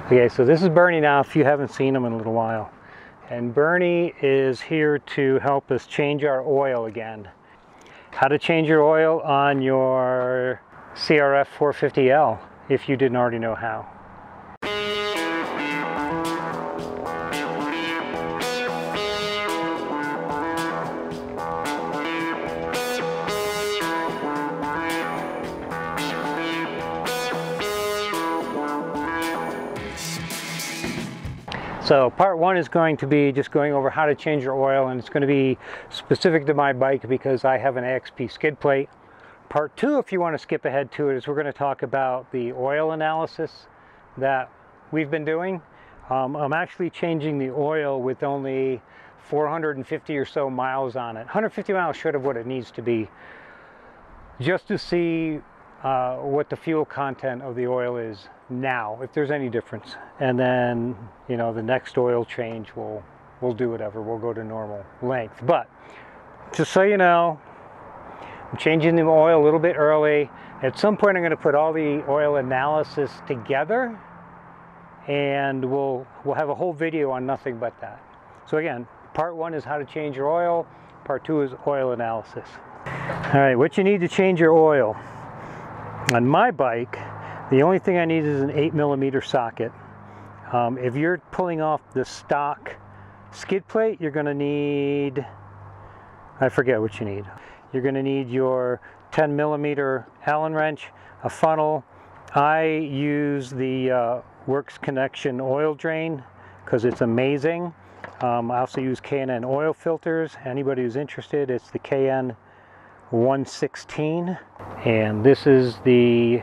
Okay, so this is Bernie now, if you haven't seen him in a little while. And Bernie is here to help us change our oil again. How to change your oil on your CRF450L, if you didn't already know how. So part one is going to be just going over how to change your oil, and it's going to be specific to my bike because I have an AXP skid plate. Part two, if you want to skip ahead to it, is we're going to talk about the oil analysis that we've been doing. I'm actually changing the oil with only 450 or so miles on it, 150 miles short of what it needs to be, just to see what the fuel content of the oil is now, if there's any difference. And then, you know, the next oil change we'll do whatever, we'll go to normal length. But just so you know, I'm changing the oil a little bit early. At some point I'm going to put all the oil analysis together, and we'll have a whole video on nothing but that. So again, part one is how to change your oil, part two is oil analysis. All right, what you need to change your oil. On my bike, the only thing I need is an 8mm socket. If you're pulling off the stock skid plate, you're going to need, I forget what you need. You're going to need your 10mm Allen wrench, a funnel. I use the Works Connection oil drain because it's amazing. I also use K&N oil filters. Anybody who's interested, it's the K&N 116, and this is the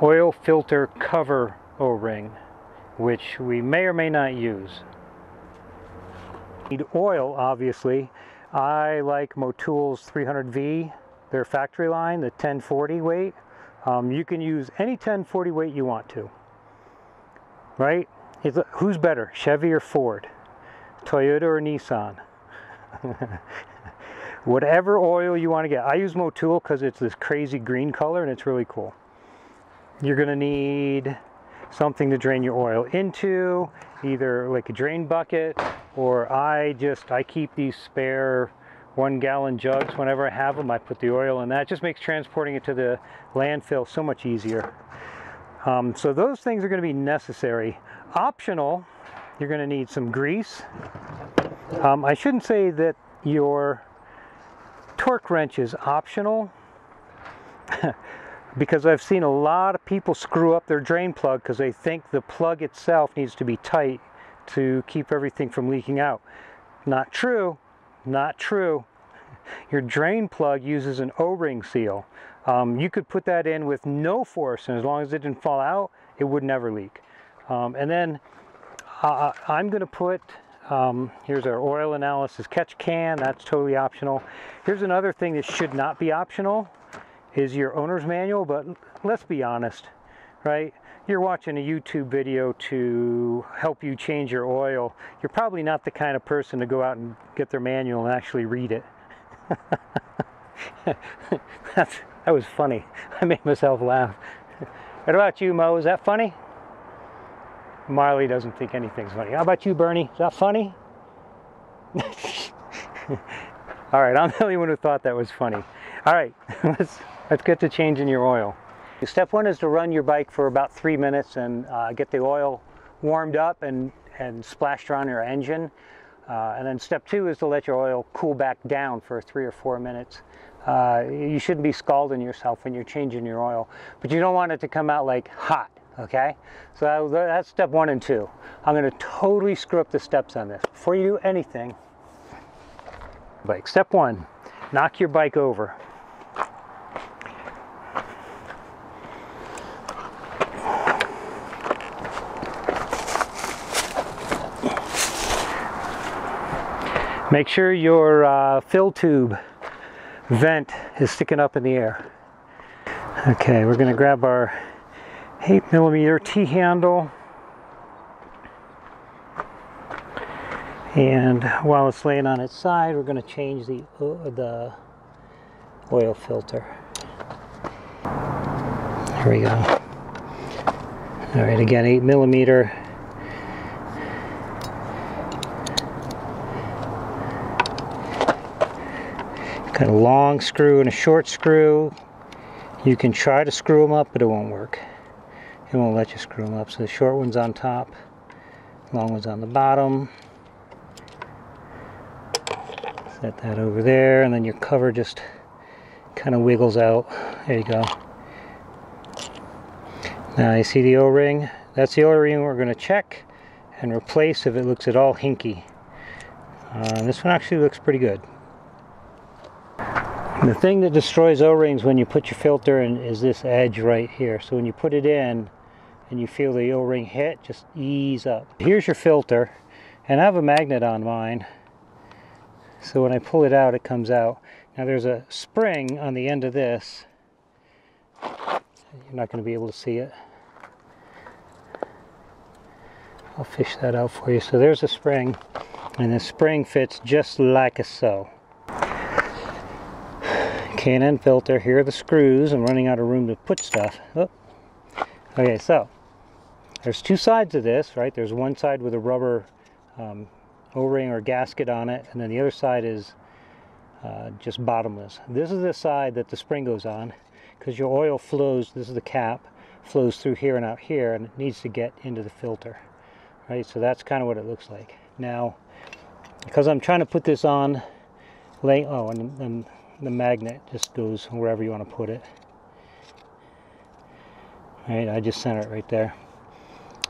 oil filter cover O-ring, which we may or may not use. Need oil, obviously. I like Motul's 300V, their factory line, the 1040 weight. You can use any 1040 weight you want to, right? Who's better, Chevy or Ford? Toyota or Nissan? Whatever oil you want to get. I use Motul because it's this crazy green color and it's really cool. You're going to need something to drain your oil into, either like a drain bucket, or I keep these spare 1 gallon jugs. Whenever I have them, I put the oil in that. It just makes transporting it to the landfill so much easier. So those things are going to be necessary. Optional, you're going to need some grease. I shouldn't say that your torque wrench is optional because I've seen a lot of people screw up their drain plug because they think the plug itself needs to be tight to keep everything from leaking out. Not true, not true. Your drain plug uses an O-ring seal. You could put that in with no force, and as long as it didn't fall out, it would never leak. And then I'm going to put here's our oil analysis catch can. That's totally optional. Here's another thing that should not be optional is your owner's manual, but let's be honest, right? You're watching a YouTube video to help you change your oil. You're probably not the kind of person to go out and get their manual and actually read it. That was funny. I made myself laugh. What about you, Mo? Is that funny? Marley doesn't think anything's funny. How about you, Bernie? Is that funny? All right, I'm the only one who thought that was funny. All right, let's get to changing your oil. Step one is to run your bike for about 3 minutes and get the oil warmed up and splashed around your engine. And then step two is to let your oil cool back down for 3 or 4 minutes. You shouldn't be scalding yourself when you're changing your oil, but you don't want it to come out like hot. Okay, so that's step one and two. I'm going to totally screw up the steps on this. Before you do anything, bike. Step one, knock your bike over. Make sure your fill tube vent is sticking up in the air. Okay, we're going to grab our 8mm T-handle, and while it's laying on its side, we're going to change the oil filter. Here we go. All right, again, 8mm. Got a long screw and a short screw. You can try to screw them up, but it won't work. It won't let you screw them up. So the short one's on top, long one's on the bottom. Set that over there, and then your cover just kind of wiggles out. There you go. Now you see the O-ring? That's the O-ring we're going to check and replace if it looks at all hinky. This one actually looks pretty good. The thing that destroys O-rings when you put your filter in is this edge right here. So when you put it in and you feel the O-ring hit, just ease up. Here's your filter, and I have a magnet on mine. So when I pull it out, it comes out. Now there's a spring on the end of this. You're not going to be able to see it. I'll fish that out for you. So there's a spring, and the spring fits just like a so. K&N filter, here are the screws. I'm running out of room to put stuff. Oh. Okay, so there's two sides of this, right? There's one side with a rubber O-ring or gasket on it, and then the other side is just bottomless. This is the side that the spring goes on, because your oil flows, this is the cap, flows through here and out here, and it needs to get into the filter, right? So that's kind of what it looks like. Now, because I'm trying to put this on, oh, and the magnet just goes wherever you want to put it. Right, I just sent it right there.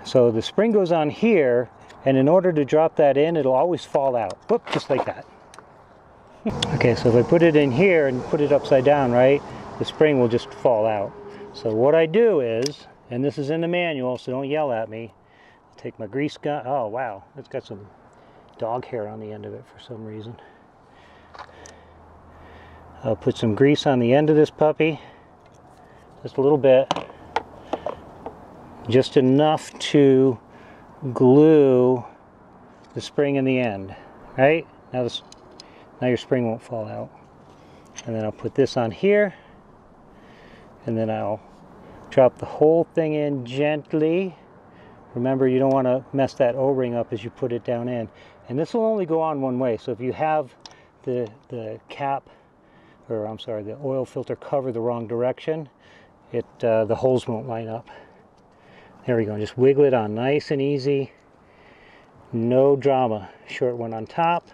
So the spring goes on here, and in order to drop that in, it'll always fall out. Whoop, just like that. Okay, so if I put it in here and put it upside down, right, the spring will just fall out. So what I do is, and this is in the manual, so don't yell at me, I'll take my grease gun. Oh, wow, it's got some dog hair on the end of it for some reason. I'll put some grease on the end of this puppy, just a little bit, just enough to glue the spring in the end, right? Now, now your spring won't fall out. And then I'll put this on here, and then I'll drop the whole thing in gently. Remember, you don't want to mess that O-ring up as you put it down in. And this will only go on one way, so if you have the cap, or I'm sorry, the oil filter cover the wrong direction, the holes won't line up. There we go, just wiggle it on nice and easy. No drama. Short one on top.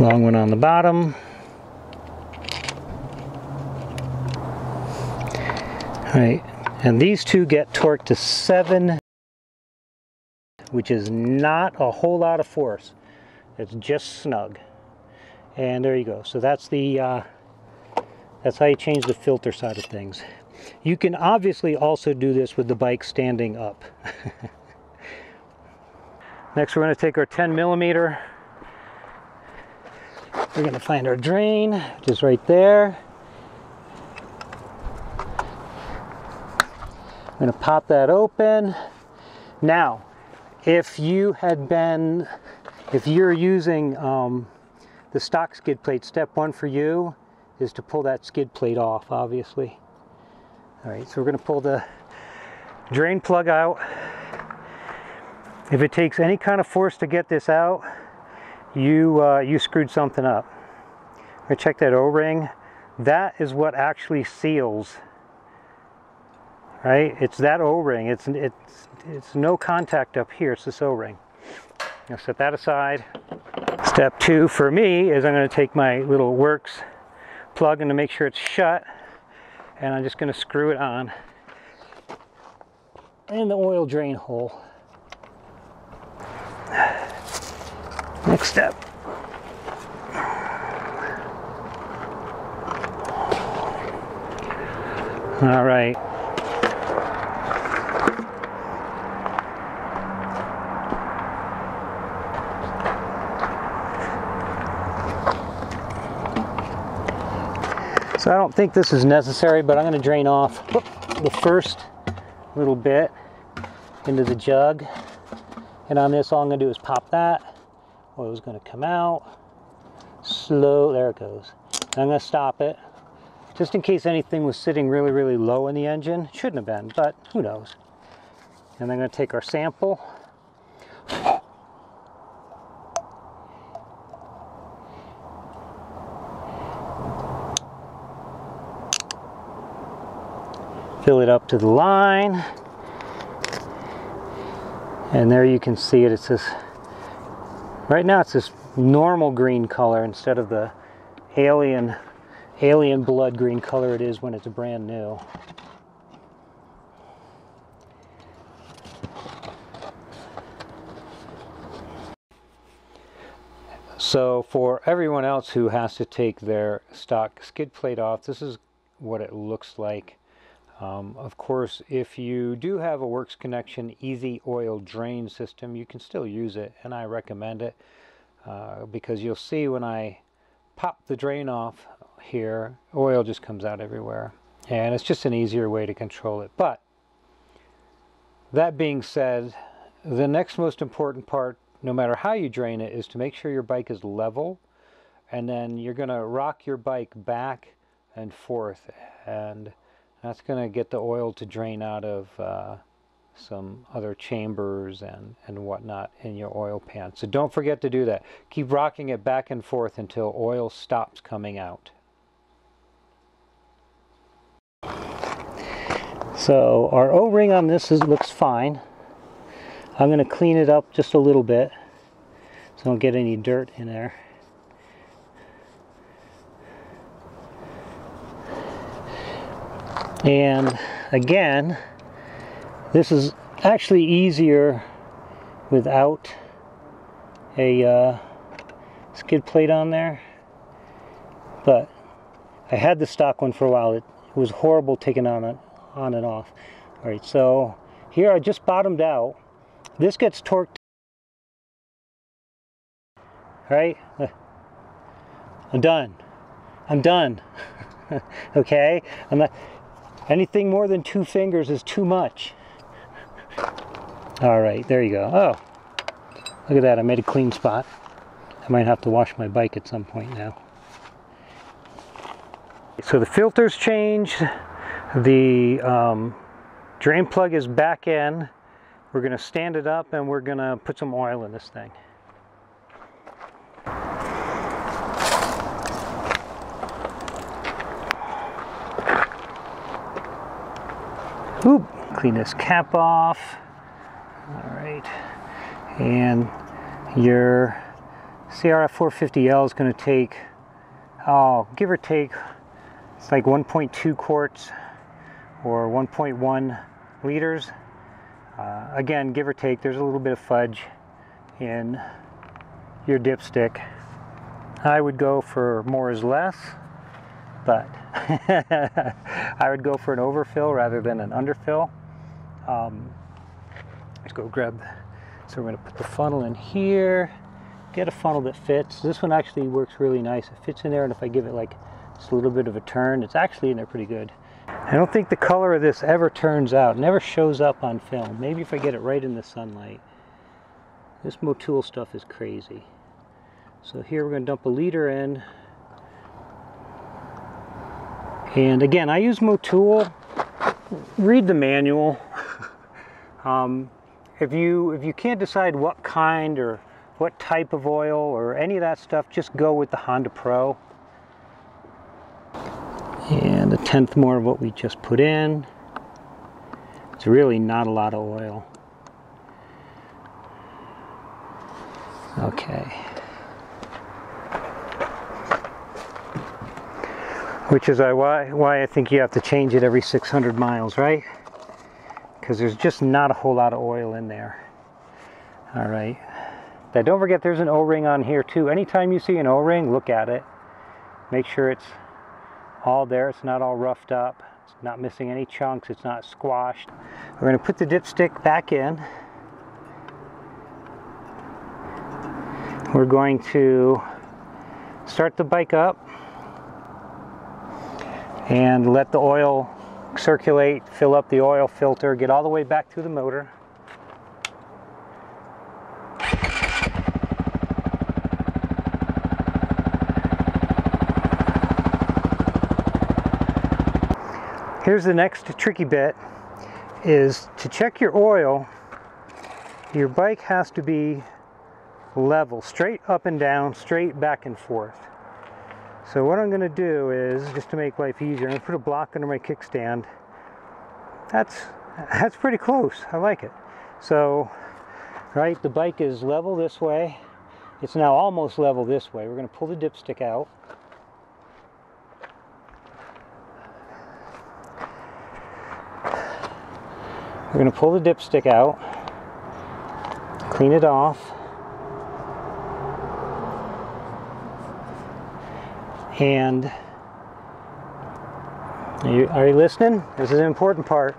Long one on the bottom. All right, and these two get torqued to 7, which is not a whole lot of force. It's just snug. And there you go. So that's the, that's how you change the filter side of things. You can obviously also do this with the bike standing up. Next, we're going to take our 10mm. We're going to find our drain, which is right there. I'm going to pop that open. Now, if you're using the stock skid plate, step one for you is to pull that skid plate off, obviously. All right, so we're going to pull the drain plug out. If it takes any kind of force to get this out, you screwed something up. All right, check that O-ring. That is what actually seals, right? It's that O-ring. It's no contact up here. It's this O-ring. Now set that aside. Step two for me is I'm going to take my little Works plug in to make sure it's shut, and I'm just going to screw it on in the oil drain hole. Next step. All right. So I don't think this is necessary, but I'm going to drain off the first little bit into the jug. And on this, all I'm going to do is pop that. Oil is going to come out slow. There it goes. And I'm going to stop it. just in case anything was sitting really, really low in the engine. Shouldn't have been, but who knows. And I'm going to take our sample. Fill it up to the line. And there you can see it. It's this, right now it's this normal green color instead of the alien blood green color it is when it's brand new. So for everyone else who has to take their stock skid plate off, this is what it looks like. Of course, if you do have a Works Connection easy oil drain system, you can still use it, and I recommend it because you'll see when I pop the drain off here, oil just comes out everywhere, and it's just an easier way to control it. But that being said, the next most important part, no matter how you drain it, is to make sure your bike is level, and then you're going to rock your bike back and forth, and that's going to get the oil to drain out of some other chambers and whatnot in your oil pan. So don't forget to do that. Keep rocking it back and forth until oil stops coming out. So our O-ring on this looks fine. I'm going to clean it up just a little bit so I don't get any dirt in there. And again, this is actually easier without a skid plate on there, but I had the stock one for a while. It was horrible taking on and off. All right, so here I just bottomed out. This gets torqued, right? I'm done. Okay, I'm not, anything more than two fingers is too much. All right, there you go. Oh, look at that, I made a clean spot. I might have to wash my bike at some point now. So the filter's changed, the drain plug is back in. We're going to stand it up and we're going to put some oil in this thing. Oop, clean this cap off. All right. And your CRF450L is going to take, oh, give or take, it's like 1.2 quarts or 1.1 liters. Again, give or take, there's a little bit of fudge in your dipstick. I would go for more is less, but I would go for an overfill rather than an underfill. Let's go grab, so we're going to put the funnel in here, get a funnel that fits. This one actually works really nice. It fits in there, and if I give it like just a little bit of a turn, it's actually in there pretty good. I don't think the color of this ever turns out, never shows up on film. Maybe if I get it right in the sunlight. This Motul stuff is crazy. So here we're going to dump a liter in. And again, I use Motul. Read the manual. If you can't decide what kind or what type of oil or any of that stuff, just go with the Honda Pro. And a tenth more of what we just put in. It's really not a lot of oil. Okay. Which is why I think you have to change it every 600 miles, right? Because there's just not a whole lot of oil in there. All right. Now don't forget there's an O-ring on here too. Anytime you see an O-ring, look at it. Make sure it's all there, it's not all roughed up, it's not missing any chunks, it's not squashed. We're going to put the dipstick back in. We're going to start the bike up and let the oil circulate, fill up the oil filter, get all the way back through the motor. Here's the next tricky bit, is to check your oil, your bike has to be level, straight up and down, straight back and forth. So what I'm going to do is, just to make life easier, I'm going to put a block under my kickstand. That's pretty close. I like it. So, right, the bike is level this way. It's now almost level this way. We're going to pull the dipstick out. We're going to pull the dipstick out, clean it off, and are you listening? This is an important part.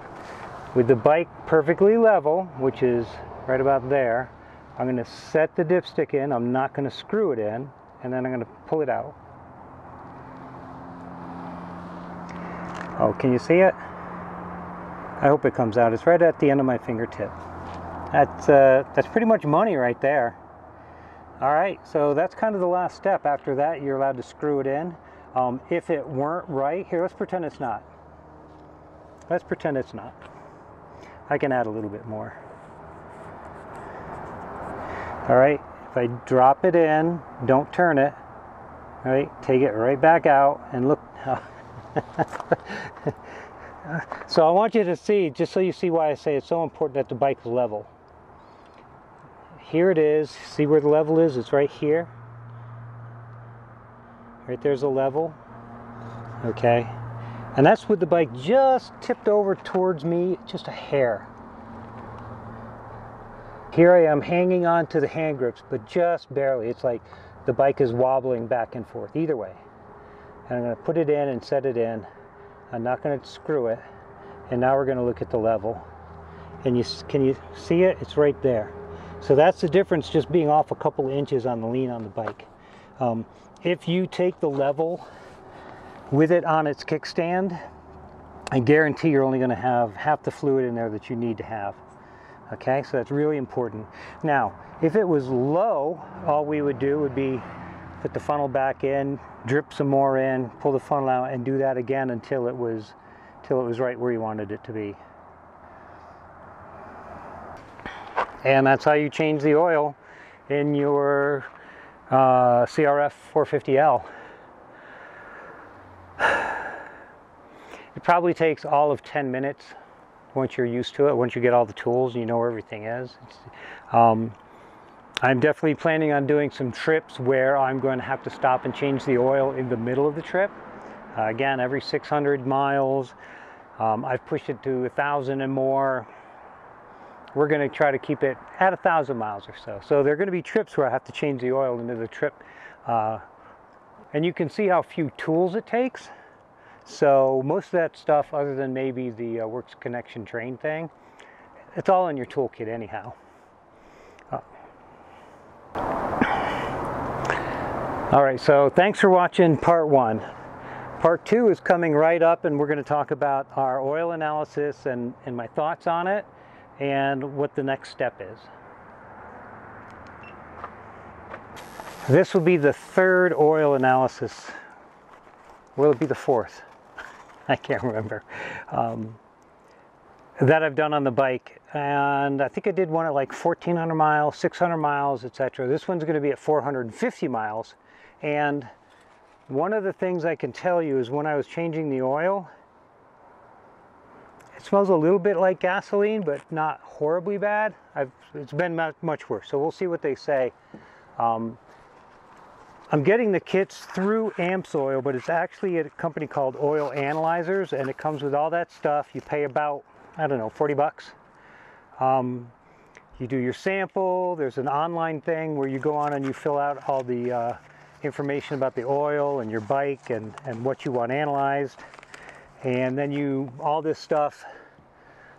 With the bike perfectly level, which is right about there, I'm going to set the dipstick in, I'm not going to screw it in, and then I'm going to pull it out. Oh, can you see it? I hope it comes out. It's right at the end of my fingertip. That's pretty much money right there. All right, so that's kind of the last step. After that, you're allowed to screw it in. If it weren't right, here, let's pretend it's not. Let's pretend it's not. I can add a little bit more. All right, if I drop it in, don't turn it, all right, take it right back out and look. So I want you to see, just so you see why I say it's so important that the bike's level. Here it is. See where the level is? It's right here. Right there's a level. Okay. And that's with the bike just tipped over towards me, just a hair. Here I am hanging on to the hand grips, but just barely. It's like the bike is wobbling back and forth, either way. And I'm going to put it in and set it in. I'm not going to screw it. And now we're going to look at the level. And can you see it? It's right there. So that's the difference, just being off a couple inches on the lean on the bike. If you take the level with it on its kickstand, I guarantee you're only going to have half the fluid in there that you need to have. Okay, so that's really important. Now, if it was low, all we would do would be put the funnel back in, drip some more in, pull the funnel out, and do that again until it was right where you wanted it to be. And that's how you change the oil in your CRF450L. It probably takes all of 10 minutes once you're used to it, once you get all the tools and you know where everything is. I'm definitely planning on doing some trips where I'm going to have to stop and change the oil in the middle of the trip. Again, every 600 miles, I've pushed it to 1,000 and more. We're going to try to keep it at 1,000 miles or so. So there are going to be trips where I have to change the oil into the trip. And you can see how few tools it takes. So most of that stuff, other than maybe the Works Connection train thing, it's all in your toolkit anyhow. All right, so thanks for watching part one. Part two is coming right up, and we're going to talk about our oil analysis and my thoughts on it, and what the next step is. This will be the third oil analysis. Will it be the fourth? I can't remember. That I've done on the bike, and I think I did one at like 1,400 miles, 600 miles, etc. This one's going to be at 450 miles, and one of the things I can tell you is when I was changing the oil, it smells a little bit like gasoline, but not horribly bad. It's been much worse, so we'll see what they say. I'm getting the kits through Amsoil, but it's actually at a company called Oil Analyzers, and it comes with all that stuff. You pay about, I don't know, 40 bucks. You do your sample. There's an online thing where you go on and you fill out all the information about the oil and your bike and what you want analyzed. And then all this stuff,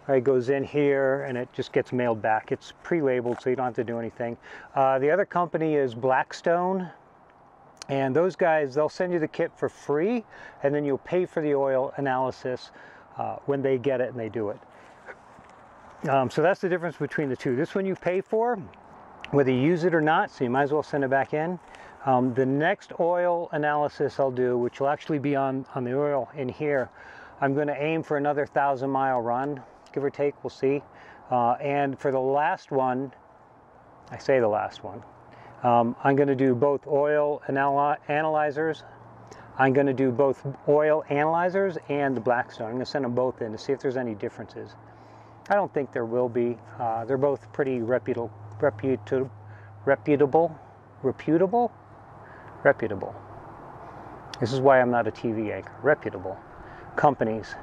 right, goes in here and it just gets mailed back. It's pre-labeled, so you don't have to do anything. The other company is Blackstone, and those guys, they'll send you the kit for free, and then you'll pay for the oil analysis when they get it and they do it. So that's the difference between the two. This one you pay for, whether you use it or not, so you might as well send it back in. The next oil analysis I'll do, which will actually be on the oil in here, I'm going to aim for another 1,000-mile run, give or take, we'll see. And for the last one, I say the last one, I'm going to do both oil analyzers. I'm going to do both oil analyzers and the Blackstone. I'm going to send them both in to see if there's any differences. I don't think there will be. They're both pretty reputable. This is why I'm not a TV anchor. Reputable companies.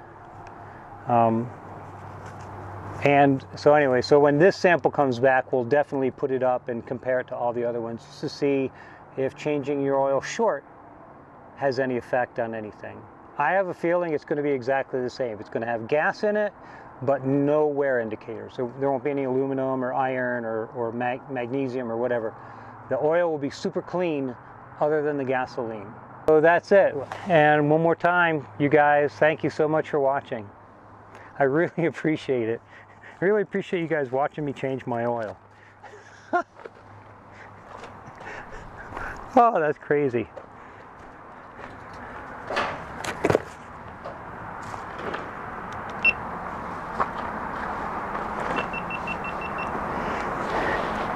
And so anyway, so when this sample comes back, we'll definitely put it up and compare it to all the other ones just to see if changing your oil short has any effect on anything. I have a feeling it's going to be exactly the same. It's going to have gas in it, but no wear indicators. So there won't be any aluminum or iron or magnesium or whatever. The oil will be super clean other than the gasoline. So that's it. And one more time, you guys, thank you so much for watching. I really appreciate it. I really appreciate you guys watching me change my oil. Oh, that's crazy.